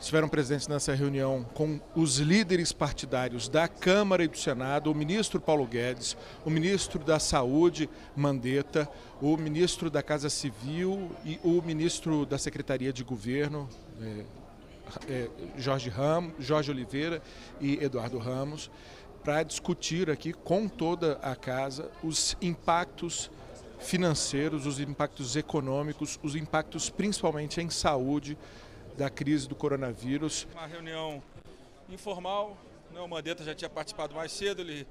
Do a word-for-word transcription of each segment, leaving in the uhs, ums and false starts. Estiveram presentes nessa reunião com os líderes partidários da Câmara e do Senado, o ministro Paulo Guedes, o ministro da Saúde, Mandetta, o ministro da Casa Civil e o ministro da Secretaria de Governo, é, é, Jorge Ramo, Jorge Oliveira e Eduardo Ramos, para discutir aqui com toda a casa os impactos financeiros, os impactos econômicos, os impactos principalmente em saúde, da crise do coronavírus. Uma reunião informal, né? O Mandetta já tinha participado mais cedo, ele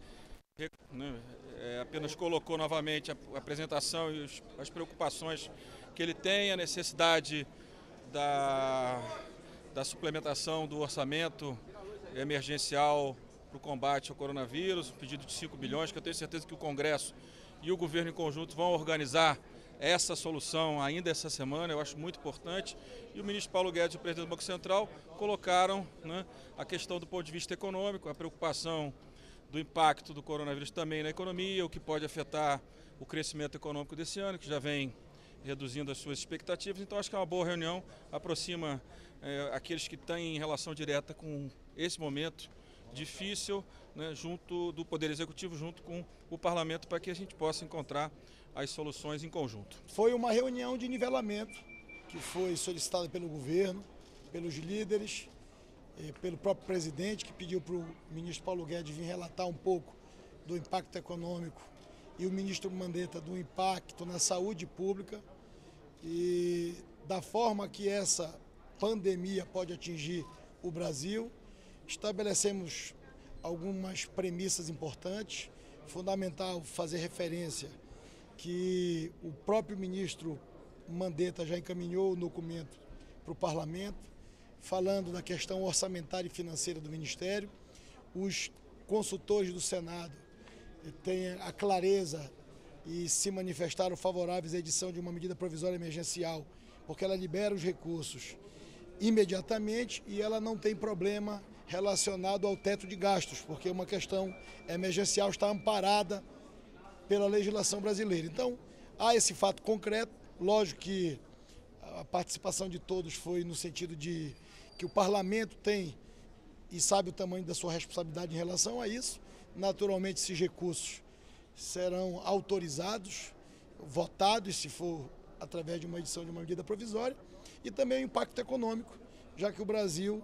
né, é, apenas colocou novamente a, a apresentação e os, as preocupações que ele tem, a necessidade da, da suplementação do orçamento emergencial para o combate ao coronavírus, um pedido de cinco bilhões, que eu tenho certeza que o Congresso e o governo em conjunto vão organizar essa solução ainda essa semana, eu acho muito importante. E o ministro Paulo Guedes e o presidente do Banco Central colocaram né, a questão do ponto de vista econômico, a preocupação do impacto do coronavírus também na economia, o que pode afetar o crescimento econômico desse ano, que já vem reduzindo as suas expectativas. Então acho que é uma boa reunião, aproxima é, aqueles que têm relação direta com esse momento difícil, né, junto do Poder Executivo, junto com o Parlamento, para que a gente possa encontrar as soluções em conjunto. Foi uma reunião de nivelamento que foi solicitada pelo governo, pelos líderes, pelo próprio presidente, que pediu para o ministro Paulo Guedes vir relatar um pouco do impacto econômico e o ministro Mandetta do impacto na saúde pública e da forma que essa pandemia pode atingir o Brasil. Estabelecemos algumas premissas importantes, fundamental fazer referência que o próprio ministro Mandetta já encaminhou o documento para o Parlamento, falando da questão orçamentária e financeira do Ministério. Os consultores do Senado têm a clareza e se manifestaram favoráveis à edição de uma medida provisória emergencial, porque ela libera os recursos imediatamente e ela não tem problema relacionado ao teto de gastos, porque uma questão emergencial está amparada pela legislação brasileira. Então, há esse fato concreto, lógico que a participação de todos foi no sentido de que o Parlamento tem e sabe o tamanho da sua responsabilidade em relação a isso. Naturalmente, esses recursos serão autorizados, votados, se for através de uma edição de uma medida provisória, e também o impacto econômico, já que o Brasil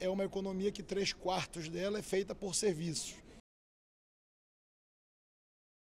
é uma economia que três quartos dela é feita por serviços.